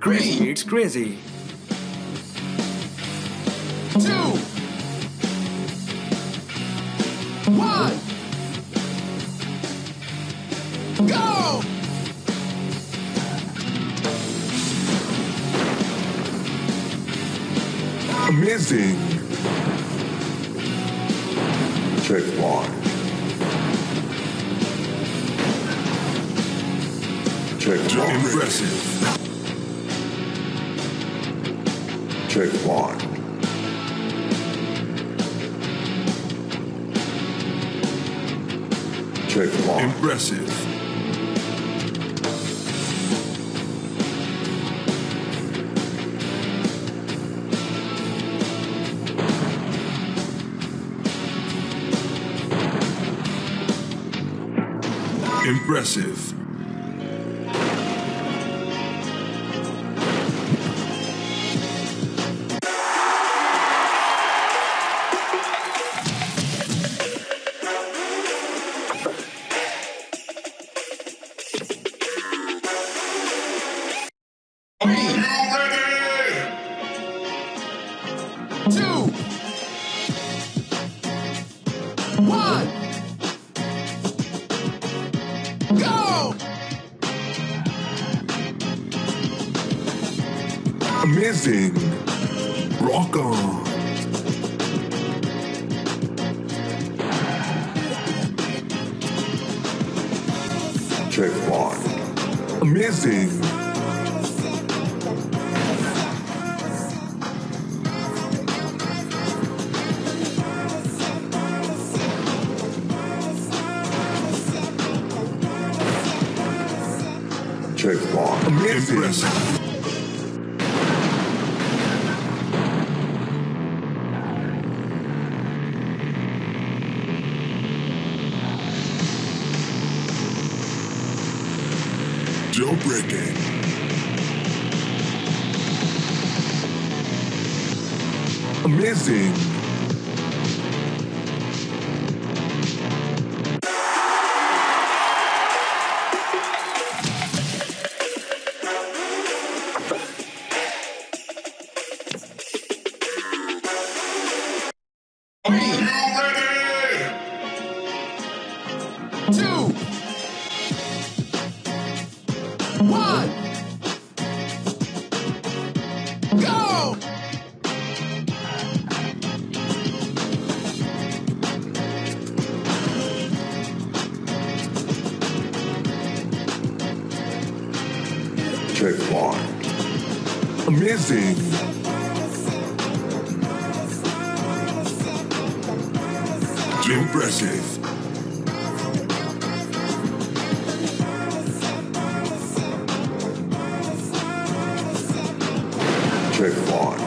Crazy, it's crazy. 2, 1, go! Amazing. Checkpoint. Checkpoint. Impressive. Checkpoint. Checkpoint. Impressive. Impressive. Amazing. Rock on. Checkpoint. Amazing. Checkpoint. Amazing. Impressive. No breaking. Amazing. Are you ready? 2, 1, go! Checkpoint. Amazing. Impressive. Checkpoint.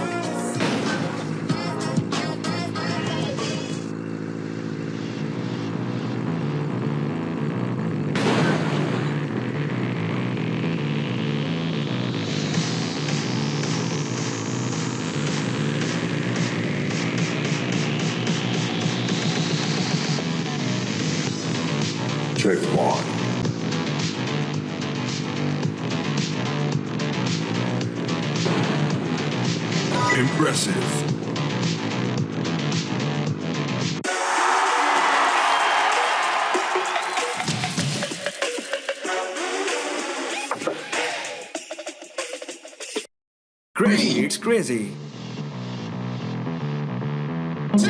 Checkpoint. Impressive. Crazy, it's crazy. 2, 1,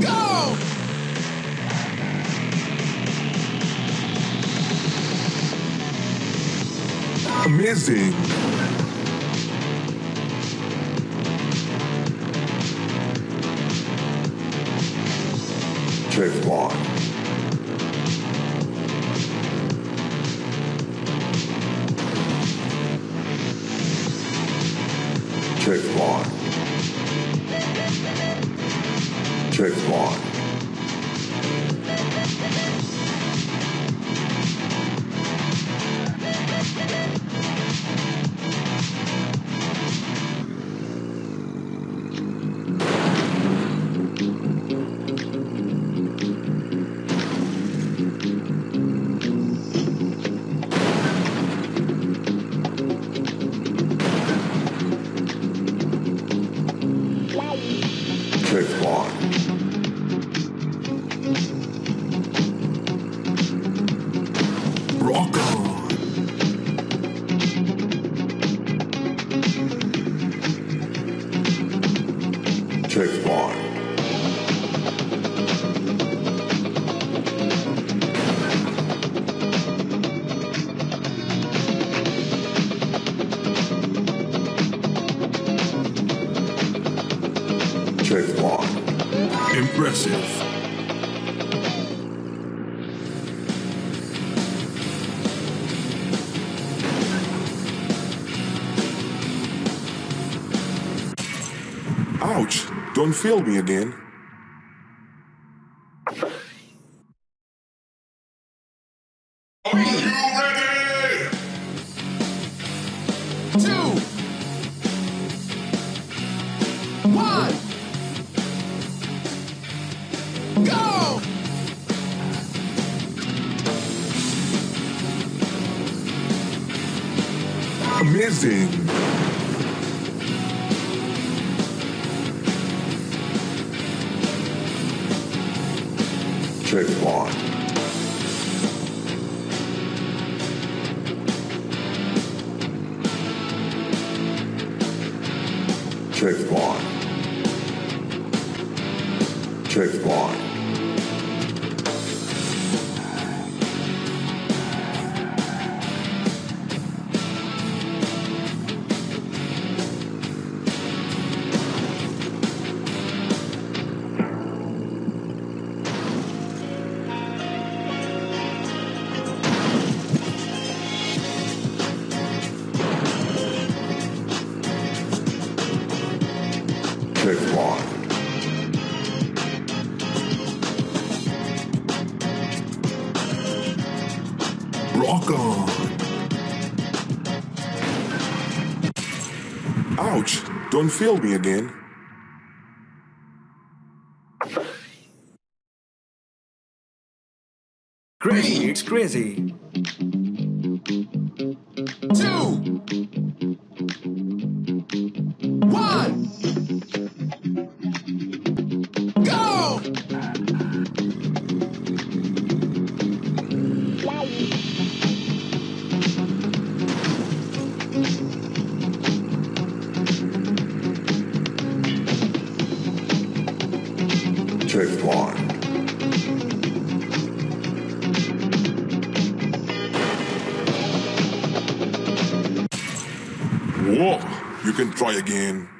go! Amazing. Checkpoint. Checkpoint. Checkpoint. pick one. Ouch! Don't fail me again. Are you ready? 2, 1, go! Amazing! Check one. Check one. Check one. Rock on. Ouch, don't fail me again. Crazy, it's crazy. 2, 1. Check one. Whoa, you can try again.